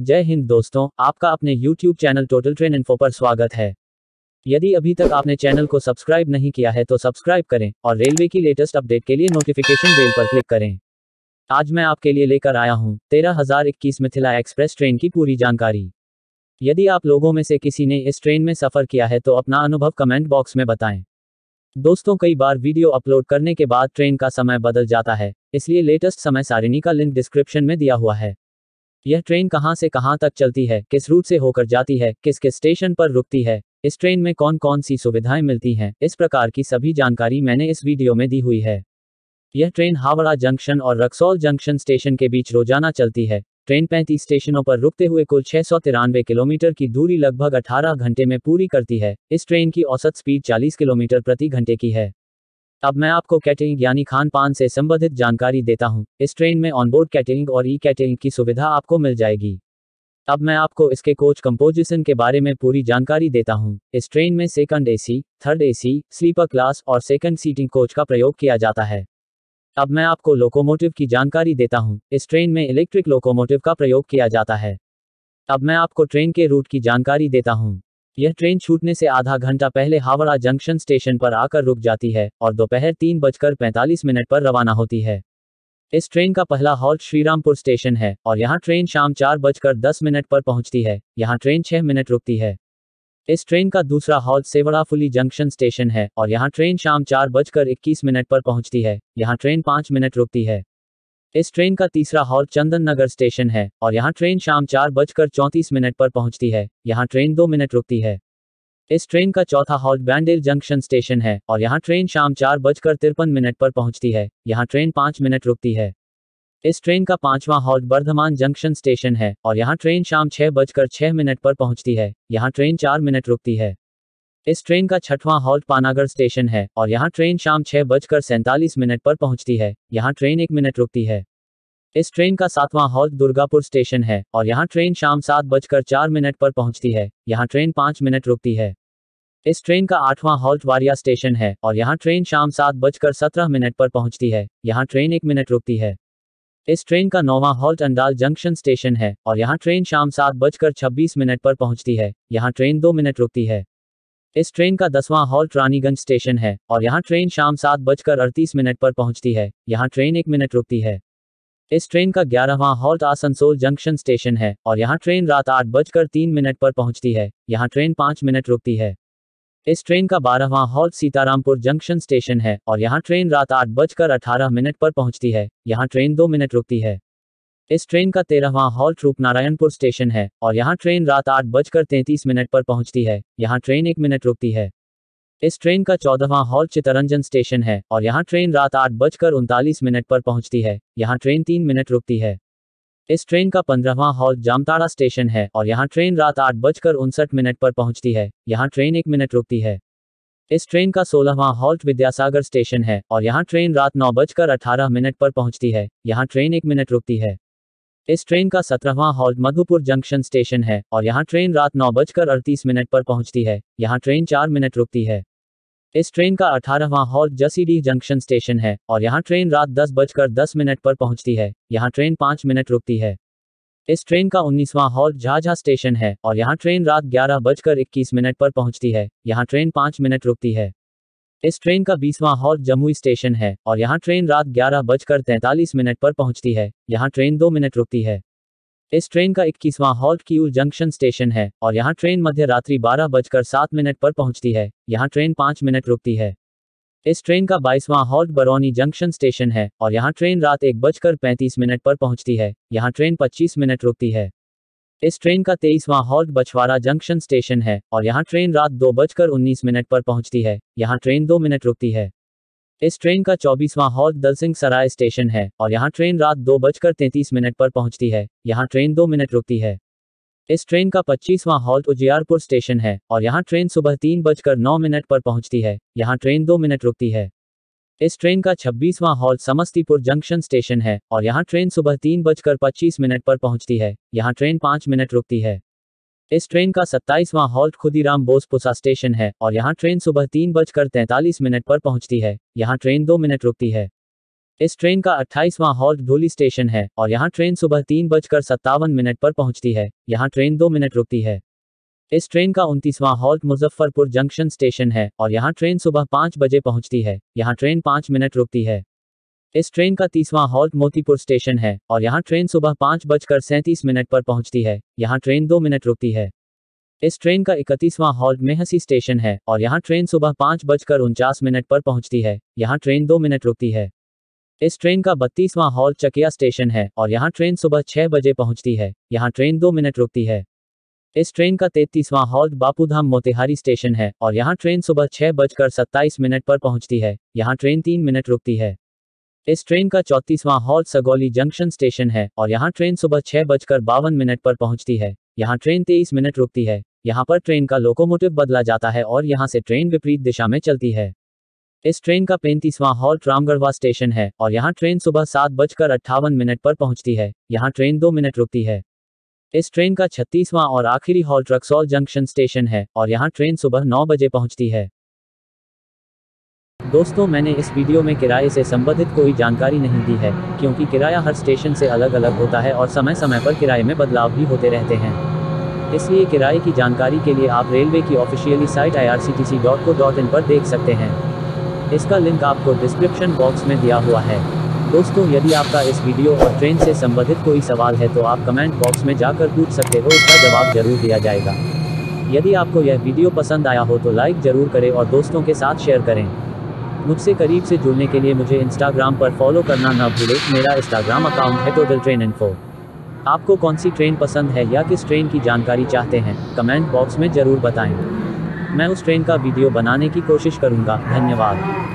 जय हिंद दोस्तों, आपका अपने YouTube channel total train info पर स्वागत है। यदि अभी तक आपने चैनल को सब्सक्राइब नहीं किया है तो सब्सक्राइब करें और रेलवे की लेटेस्ट अपडेट के लिए नोटिफिकेशन बेल पर क्लिक करें। आज मैं आपके लिए लेकर आया हूं 13,021 मिथिला एक्सप्रेस ट्रेन की पूरी जानकारी। यदि आप लोगों में से किसी ने इस ट्रेन में सफर किया है तो अपना अनुभव कमेंट बॉक्स में बताएं। दोस्तों, कई बार वीडियो अपलोड करने के बाद ट्रेन का समय बदल जाता है, इसलिए लेटेस्ट समय सारिणी का लिंक डिस्क्रिप्शन में दिया हुआ है। यह ट्रेन कहां से कहां तक चलती है, किस रूट से होकर जाती है, किस किस स्टेशन पर रुकती है, इस ट्रेन में कौन कौन सी सुविधाएं मिलती हैं, इस प्रकार की सभी जानकारी मैंने इस वीडियो में दी हुई है। यह ट्रेन हावड़ा जंक्शन और रक्सौल जंक्शन स्टेशन के बीच रोजाना चलती है। ट्रेन 35 स्टेशनों पर रुकते हुए कुल 693 किलोमीटर की दूरी लगभग 18 घंटे में पूरी करती है। इस ट्रेन की औसत स्पीड 40 किलोमीटर प्रति घंटे की है। अब मैं आपको कैटरिंग यानी खान पान से संबंधित जानकारी देता हूं। इस ट्रेन में ऑनबोर्ड कैटरिंग और ई कैटरिंग की सुविधा आपको मिल जाएगी। अब मैं आपको इसके कोच कंपोजिशन के बारे में पूरी जानकारी देता हूं। इस ट्रेन में second AC, third AC, sleeper class और सेकंड सीटिंग कोच का प्रयोग किया जाता है। अब मैं आपको लोकोमोटिव की जानकारी देता हूँ। इस ट्रेन में इलेक्ट्रिक लोकोमोटिव का प्रयोग किया जाता है। अब मैं आपको ट्रेन के रूट की जानकारी देता हूँ। यह ट्रेन छूटने से आधा घंटा पहले हावड़ा जंक्शन स्टेशन पर आकर रुक जाती है और दोपहर 3:45 पर रवाना होती है। इस ट्रेन का पहला हॉल्ट श्रीरामपुर स्टेशन है और यहाँ ट्रेन शाम 4:10 पर पहुँचती है। यहाँ ट्रेन 6 मिनट रुकती है। इस ट्रेन का दूसरा हॉल्ट सेवड़ाफुली जंक्शन स्टेशन है और यहाँ ट्रेन शाम 4:21 पर पहुँचती है। यहाँ ट्रेन 5 मिनट रुकती है। इस ट्रेन का तीसरा हॉल्ट चंदननगर स्टेशन है और यहाँ ट्रेन शाम 4:34 पर पहुंचती है। यहाँ ट्रेन 2 मिनट रुकती है। इस ट्रेन का चौथा हॉल्ट बांडेल जंक्शन स्टेशन है और यहाँ ट्रेन शाम 4:53 पर पहुंचती है। यहाँ ट्रेन 5 मिनट रुकती है। इस ट्रेन का पांचवा हॉल्ट बर्धमान जंक्शन स्टेशन है और यहाँ ट्रेन शाम 6:06 पर पहुंचती है। यहाँ ट्रेन 4 मिनट रुकती है। इस ट्रेन का छठवां हॉल्ट पानागढ़ स्टेशन है और यहाँ ट्रेन शाम 6:47 पर पहुंचती है। यहाँ ट्रेन 1 मिनट रुकती है। इस ट्रेन का सातवां हॉल्ट दुर्गापुर स्टेशन है और यहाँ ट्रेन शाम 7:04 पर पहुंचती है। यहाँ ट्रेन 5 मिनट रुकती है। इस ट्रेन का आठवां हॉल्ट वारिया स्टेशन है और यहाँ ट्रेन शाम 7:17 पर पहुंचती है। यहाँ ट्रेन 1 मिनट रुकती है। इस ट्रेन का नौवां हॉल्ट अंडाल जंक्शन स्टेशन है और यहाँ ट्रेन शाम 7:26 पर पहुंचती है। यहाँ ट्रेन 2 मिनट रुकती है। इस ट्रेन का दसवां हॉल्ट रानीगंज स्टेशन है और यहाँ ट्रेन शाम 7:38 पर पहुंचती है। यहाँ ट्रेन 1 मिनट रुकती है। इस ट्रेन का 11वां हॉल्ट आसनसोल जंक्शन स्टेशन है और यहाँ ट्रेन रात 8:03 पर पहुंचती है। यहाँ ट्रेन 5 मिनट रुकती है। इस ट्रेन का 12वां हॉल्ट सीतारामपुर जंक्शन स्टेशन है और यहाँ ट्रेन रात 8:18 पर पहुंचती है। यहाँ ट्रेन 2 मिनट रुकती है। इस ट्रेन का 13वां हॉल्ट रूप नारायणपुर स्टेशन है और यहाँ ट्रेन रात 8:33 पर पहुंचती है। यहाँ ट्रेन 1 मिनट रुकती है। इस ट्रेन का 14वां हॉल्ट चितरंजन स्टेशन है और यहाँ ट्रेन रात 8:39 पर पहुंचती है। यहाँ ट्रेन 3 मिनट रुकती है। इस ट्रेन का 15वां हॉल्ट जामताड़ा स्टेशन है और यहाँ ट्रेन रात 8:59 पर पहुंचती है। यहाँ ट्रेन 1 मिनट रुकती है। इस ट्रेन का 16वां हॉल्ट विद्यासागर स्टेशन है और यहाँ ट्रेन रात 9:18 पर पहुंचती है। यहाँ ट्रेन 1 मिनट रुकती है। इस ट्रेन का 17वां हॉल्ट मधुपुर जंक्शन स्टेशन है और यहाँ ट्रेन रात 9:38 पर पहुंचती है। यहाँ ट्रेन 4 मिनट रुकती है। इस ट्रेन का 18वां हॉल्ट जसीडीह जंक्शन स्टेशन है और यहाँ ट्रेन रात 10:10 पर पहुंचती है। यहाँ ट्रेन 5 मिनट रुकती है। इस ट्रेन का 19वां हॉल्ट झाझा स्टेशन है और यहाँ ट्रेन रात 11:21 पर पहुंचती है। यहाँ ट्रेन 5 मिनट रुकती है। इस ट्रेन का 20वां हॉल्ट जमुई स्टेशन है और यहाँ ट्रेन रात 11:43 पर पहुंचती है। यहाँ ट्रेन 2 मिनट रुकती है। इस ट्रेन का 21वां हॉल्ट कियूल जंक्शन स्टेशन है और यहाँ ट्रेन मध्य रात्रि 12:07 पर पहुंचती है। यहाँ ट्रेन 5 मिनट रुकती है। इस ट्रेन का 22वां हॉल्ट बरौनी जंक्शन स्टेशन है और यहाँ ट्रेन रात 1:35 पर पहुंचती है। यहाँ ट्रेन 25 मिनट रुकती है। इस ट्रेन का 23वां हॉल्ट बछवाड़ा जंक्शन स्टेशन है और यहाँ ट्रेन रात 2:19 पर पहुंचती है। यहाँ ट्रेन 2 मिनट रुकती है। इस ट्रेन का 24वां हॉल्ट दलसिंह सराय स्टेशन है और यहाँ ट्रेन रात 2:33 पर पहुंचती है। यहाँ ट्रेन 2 मिनट रुकती है। इस ट्रेन का 25वां हॉल्ट उजियारपुर स्टेशन है और यहाँ ट्रेन सुबह 3:09 पर पहुंचती है। यहाँ ट्रेन 2 मिनट रुकती है। इस ट्रेन का 26वां हॉल्ट समस्तीपुर जंक्शन स्टेशन है और यहाँ ट्रेन सुबह 3:25 पर पहुंचती है। यहाँ ट्रेन 5 मिनट रुकती है। इस ट्रेन का 27वां हॉल्ट खुदीराम बोस पुसा स्टेशन है और यहाँ ट्रेन सुबह 3:43 पर पहुंचती है। यहाँ ट्रेन 2 मिनट रुकती है। इस ट्रेन का 28वां हॉल्ट ढोली स्टेशन है और यहाँ ट्रेन सुबह 3:57 पर पहुँचती है। यहाँ ट्रेन 2 मिनट रुकती है। इस ट्रेन का 29वां हॉल्ट मुजफ्फरपुर जंक्शन स्टेशन है और यहाँ ट्रेन सुबह 5 बजे पहुँचती है। यहाँ ट्रेन 5 मिनट रुकती है। इस ट्रेन का 30वां हॉल्ट मोतीपुर स्टेशन है और यहाँ ट्रेन सुबह 5:37 पर पहुँचती है। यहाँ ट्रेन 2 मिनट रुकती है। इस ट्रेन का 31वां हॉल्ट मेहसी स्टेशन है और यहाँ ट्रेन सुबह 5:49 पर पहुँचती है। यहाँ ट्रेन 2 मिनट रुकती है। इस ट्रेन का 32वां हॉल्ट चकिया स्टेशन है और यहाँ ट्रेन सुबह 6 बजे पहुँचती है। यहाँ ट्रेन 2 मिनट रुकती है। इस ट्रेन का 33वां हॉल्ट बापूधाम मोतिहारी स्टेशन है और यहाँ ट्रेन सुबह 6:27 पर पहुँचती है। यहाँ ट्रेन 3 मिनट रुकती है। इस ट्रेन का 34वां हॉल्ट सगौली जंक्शन स्टेशन है और यहाँ ट्रेन सुबह 6:52 पर पहुँचती है। यहाँ ट्रेन 23 मिनट रुकती है। यहाँ पर ट्रेन का लोकोमोटिव बदला जाता है और यहाँ से ट्रेन विपरीत दिशा में चलती है। इस ट्रेन का 35वां हॉल्ट रामगढ़वा स्टेशन है और यहाँ ट्रेन सुबह 7:58 पर पहुँचती है। यहाँ ट्रेन 2 मिनट रुकती है। इस ट्रेन का 36वां और आखिरी हॉल्ट रक्सौल जंक्शन स्टेशन है और यहाँ ट्रेन सुबह 9 बजे पहुँचती है। दोस्तों, मैंने इस वीडियो में किराए से संबंधित कोई जानकारी नहीं दी है क्योंकि किराया हर स्टेशन से अलग अलग होता है और समय समय पर किराए में बदलाव भी होते रहते हैं। इसलिए किराए की जानकारी के लिए आप रेलवे की ऑफिशियली साइट irctc.co.in पर देख सकते हैं। इसका लिंक आपको डिस्क्रिप्शन बॉक्स में दिया हुआ है। दोस्तों, यदि आपका इस वीडियो और ट्रेन से संबंधित कोई सवाल है तो आप कमेंट बॉक्स में जाकर पूछ सकते हो, इसका जवाब जरूर दिया जाएगा। यदि आपको यह वीडियो पसंद आया हो तो लाइक जरूर करें और दोस्तों के साथ शेयर करें। मुझसे करीब से जुड़ने के लिए मुझे इंस्टाग्राम पर फॉलो करना न भूलें। मेरा इंस्टाग्राम अकाउंट है टोटल ट्रेन इन्फो। आपको कौन सी ट्रेन पसंद है या किस ट्रेन की जानकारी चाहते हैं, कमेंट बॉक्स में ज़रूर बताएँ। मैं उस ट्रेन का वीडियो बनाने की कोशिश करूँगा। धन्यवाद।